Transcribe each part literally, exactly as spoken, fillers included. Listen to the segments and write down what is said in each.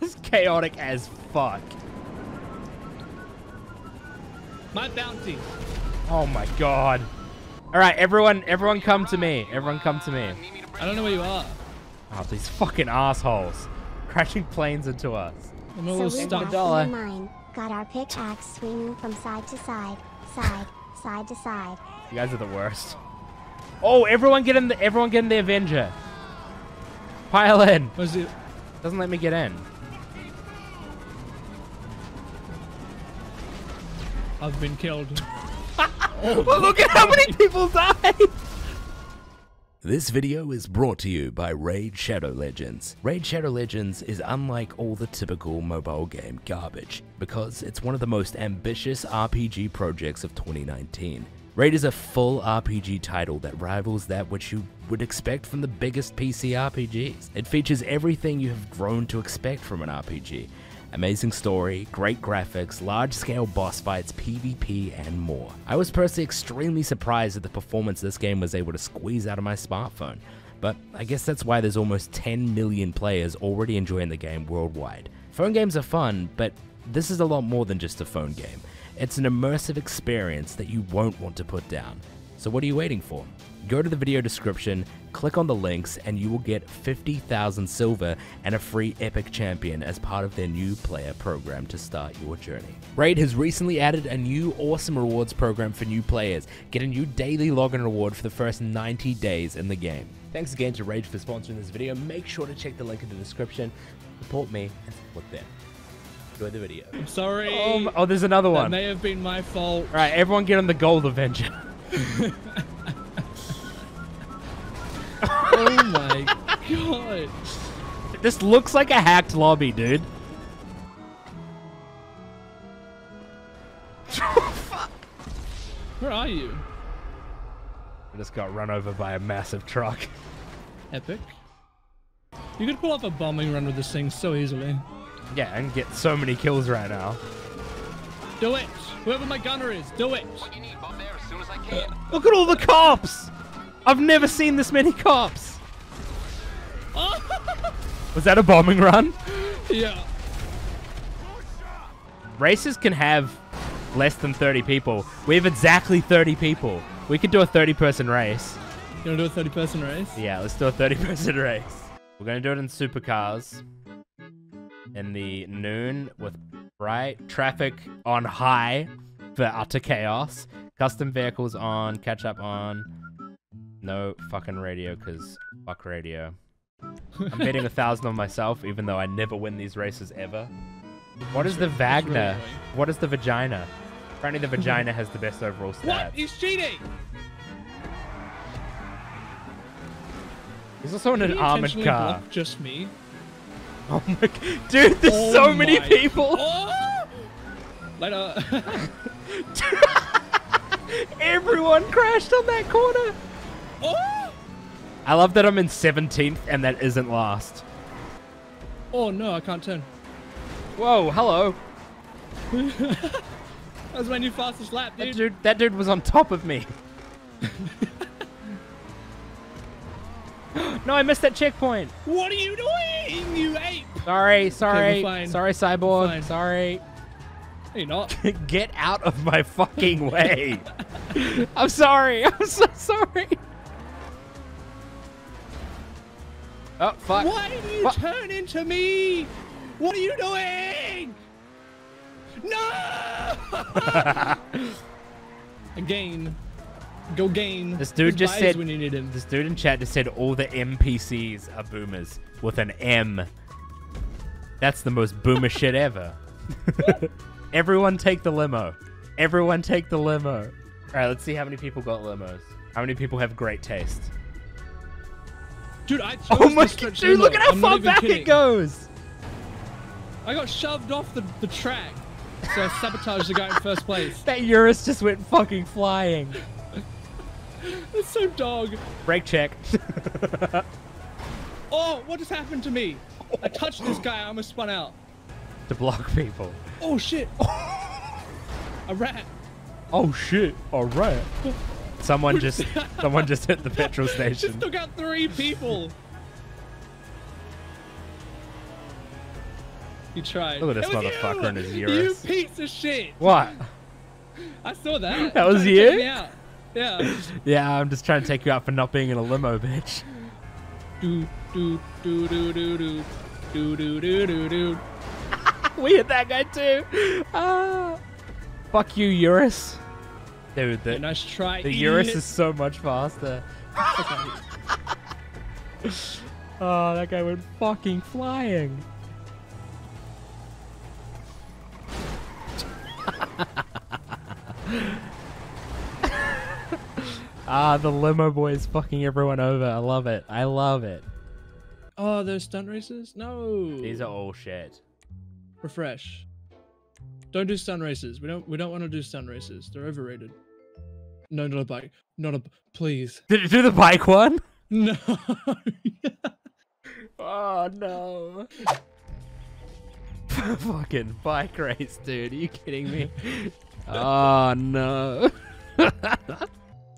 This is chaotic as fuck. My bounty. Oh my god. All right, everyone, everyone come to me. Everyone come to me. I don't know where you are. Oh, these fucking assholes. Crashing planes into us. I'm a little stuck. Got our pickaxe swinging from side to side, side, side to side. You guys are the worst. Oh, everyone get in the, everyone get in the Avenger. Pile in. What is it? Doesn't let me get in. I've been killed. Oh, well, look at how many people died! This video is brought to you by Raid Shadow Legends. Raid Shadow Legends is unlike all the typical mobile game garbage because it's one of the most ambitious R P G projects of twenty nineteen. Raid is a full R P G title that rivals that which you would expect from the biggest P C R P Gs. It features everything you have grown to expect from an R P G. Amazing story, great graphics, large-scale boss fights, PvP, and more. I was personally extremely surprised at the performance this game was able to squeeze out of my smartphone, but I guess that's why there's almost ten million players already enjoying the game worldwide. Phone games are fun, but this is a lot more than just a phone game. It's an immersive experience that you won't want to put down. So what are you waiting for? Go to the video description, click on the links, and you will get fifty thousand silver and a free epic champion as part of their new player program to start your journey. Raid has recently added a new awesome rewards program for new players. Get a new daily login reward for the first ninety days in the game. Thanks again to Raid for sponsoring this video. Make sure to check the link in the description. Support me and support them. Enjoy the video. I'm sorry. Oh, oh there's another one. That may have been my fault. All right, everyone get on the gold Avenger. Oh my god. This looks like a hacked lobby, dude. Fuck. Where are you? I just got run over by a massive truck. Epic. You could pull off a bombing run with this thing so easily. Yeah, and get so many kills right now. Do it! Whoever my gunner is, do it! What you need, Bob, there as soon as I can. Look at all the cops! I've never seen this many cops. Oh. Was that a bombing run? Yeah. Races can have less than thirty people. We have exactly thirty people. We could do a thirty person race. You want to do a thirty person race? Yeah, let's do a thirty person race. We're going to do it in supercars. In the noon with bright traffic on high for utter chaos. Custom vehicles on, catch up on. No fucking radio, because fuck radio. I'm betting a thousand on myself, even though I never win these races ever. What is the Vagner? What is the vagina? Apparently the vagina has the best overall stats. What? He's cheating! He's also in an armored car. Just me? Oh my god. Dude, there's oh so many people! Oh! Later. Everyone crashed on that corner! Oh! I love that I'm in seventeenth and that isn't last. Oh no, I can't turn. Whoa, hello. That was my new fastest lap, dude. That dude, that dude was on top of me. No, I missed that checkpoint. What are you doing, you ape? Sorry, sorry. Okay, sorry, Cyborg. Sorry. You're not. Get out of my fucking way. I'm sorry. I'm so sorry. Oh, fuck. Why do you what? turn into me? What are you doing? No! Again. Go gain. This dude just said, when you need him. This dude in chat just said all the N P Cs are boomers with an M. That's the most boomer shit ever. Everyone take the limo. Everyone take the limo. All right, let's see how many people got limos. How many people have great taste? Dude, I oh my god, dude, look at how I'm far back kidding. it goes! I got shoved off the, the track, so I sabotaged the guy in first place. That Urus just went fucking flying. That's so dog. Brake check. Oh, what just happened to me? I touched this guy, I almost spun out. To block people. Oh shit! A rat! Oh shit, a rat! Someone just, someone just hit the petrol station. Just took out three people. You tried. Look at this motherfucker and his Urus. You piece of shit. What? I saw that. That was you? Yeah. Yeah, I'm just trying to take you out for not being in a limo, bitch. Do, do, do, do, do, do, do, do, do, do, do. We hit that guy too. Ah. Fuck you, Urus. Dude, the, nice try, the Urus is so much faster. Oh, that guy went fucking flying. Ah, the limo boy is fucking everyone over. I love it. I love it. Oh, those stunt races? No. These are all shit. Refresh. Don't do stunt races. We don't. We don't want to do stunt races. They're overrated. No, not a bike. Not a. Please. Did it do the bike one? No. Oh no. Fucking bike race, dude. Are you kidding me? Oh no.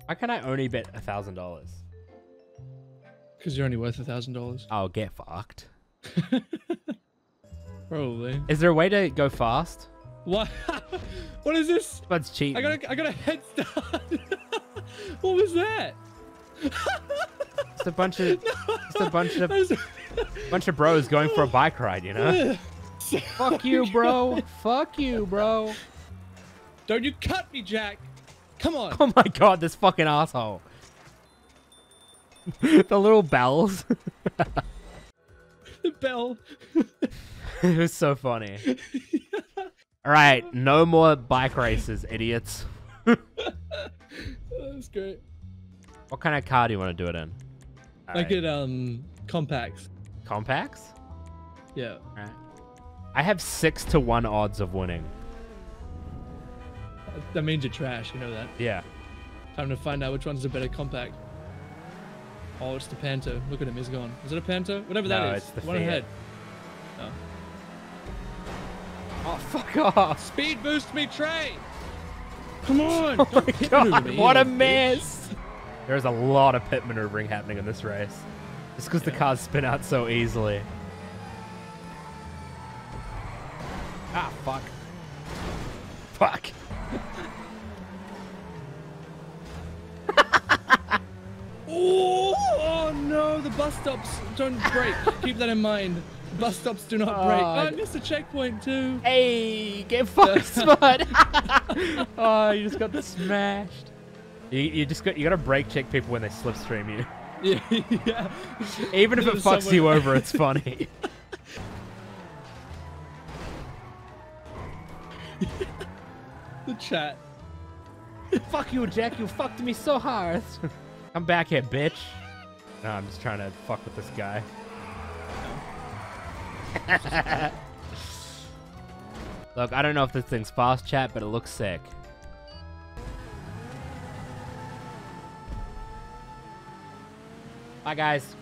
How can I only bet a thousand dollars? Because you're only worth a thousand dollars. I'll get fucked. Probably. Is there a way to go fast? What? What is this? Bud's cheating. I got a, I got a head start. What was that? It's a bunch of, no, it's a bunch of, was... bunch of bros going for a bike ride, you know? Fuck you, bro. Fuck you, bro. Don't you cut me, Jack. Come on. Oh my God, this fucking asshole. The little bells. The bell. It was so funny. All right, no more bike races, idiots. That's great. What kind of car do you want to do it in? All like right. it, um, compacts. Compacts? Yeah. All right. I have six to one odds of winning. That means you're trash, you know that? Yeah. Time to find out which one's the better compact. Oh, it's the Panto. Look at him, he's gone. Is it a Panto? Whatever that no, is. It's the one ahead. No. Oh, fuck off. Speed boost me, Trey. Come on. Oh my God, me, what a mess. There's a lot of pit maneuvering happening in this race. Just because yeah. the cars spin out so easily. Ah, fuck. Fuck. Ooh, oh, no. The bus stops don't brake. Keep that in mind. Bus stops do not brake. Oh, I missed a checkpoint too. Hey, get fucked, Spud. Oh, you just got smashed. You, you just got you got to brake check people when they slipstream you. Yeah, yeah. Even if it fucks someone... you over, it's funny. The chat. Fuck you, Jack. You fucked me so hard. Come back here, bitch. No, I'm just trying to fuck with this guy. Look, I don't know if this thing's fast, chat, but it looks sick. Bye, guys.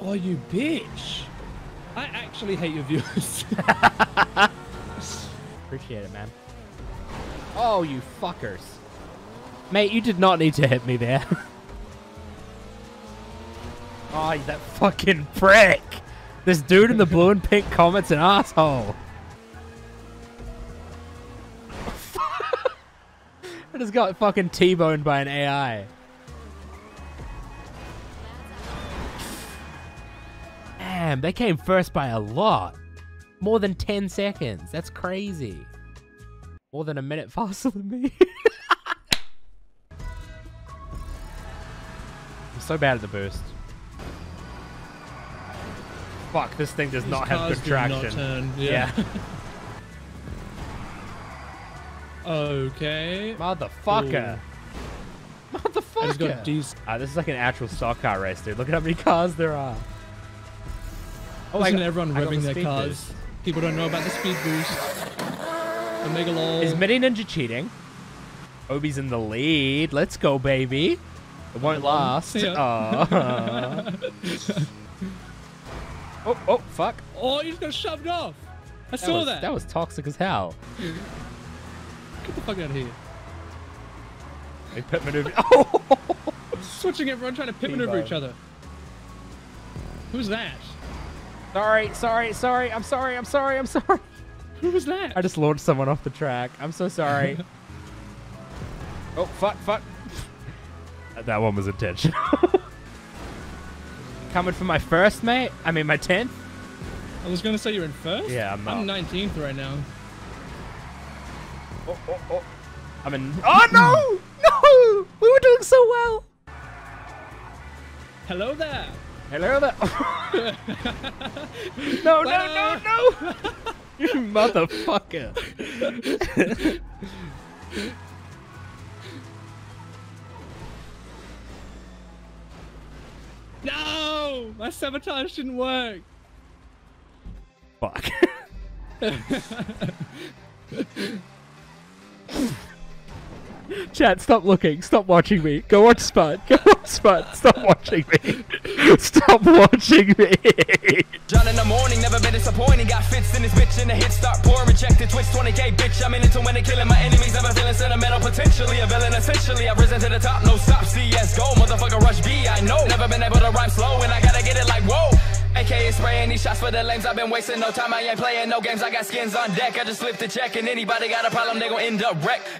Oh, you bitch. I actually hate your viewers. Appreciate it, man. Oh, you fuckers. Mate, you did not need to hit me there. Oh, that fucking prick. This dude in the blue and pink comment's an asshole. I just got fucking T-boned by an A I. Damn, they came first by a lot. More than ten seconds. That's crazy. More than a minute faster than me. I'm so bad at the boost. Fuck, this thing does These not have good traction. Turn, yeah. yeah. Okay. Motherfucker. Ooh. Motherfucker. Ah, uh, this is like an actual stock car race, dude. Look at how many cars there are. Oh, like everyone revving the their cars. Boost. People don't know about the speed boost. Omega lol. Is Midi Ninja cheating? Obi's in the lead. Let's go, baby. It won't last. Yeah. Oh, oh, fuck. Oh, you just got shoved off. I that saw was, that. That was toxic as hell. Get the fuck out of here. They pit maneuver. Oh! Switching everyone, trying to pit maneuver each other. Who's that? Sorry, sorry, sorry. I'm sorry. I'm sorry. I'm sorry. Who was that? I just launched someone off the track. I'm so sorry. Oh, fuck, fuck. That one was intentional. Coming for my first, mate. I mean, my tenth. I was going to say you're in first? Yeah, I'm not. I'm nineteenth right now. Oh, oh, oh. I'm in. Oh, no! No! We were doing so well. Hello there. Hello there. No, no, no, no. You motherfucker. No! My sabotage didn't work. Fuck. Chat, stop looking. Stop watching me. Go watch Spud. Go watch Spud. Stop watching me. Stop watching me. John in the morning, never been disappointing. Got fits in this bitch and the hits start pouring. Rejected Twitch twenty K, bitch. I'm in it to win and killing my enemies. Never feeling sentimental, potentially a villain. Essentially, I've risen to the top. No stop. C S G O, motherfucker, rush B. I know. Never been able to rhyme slow, and I gotta get it like whoa. A K A spraying these shots for the lames. I've been wasting no time. I ain't playing no games. I got skins on deck. I just flipped the check, and anybody got a problem, they gon' end up wrecked.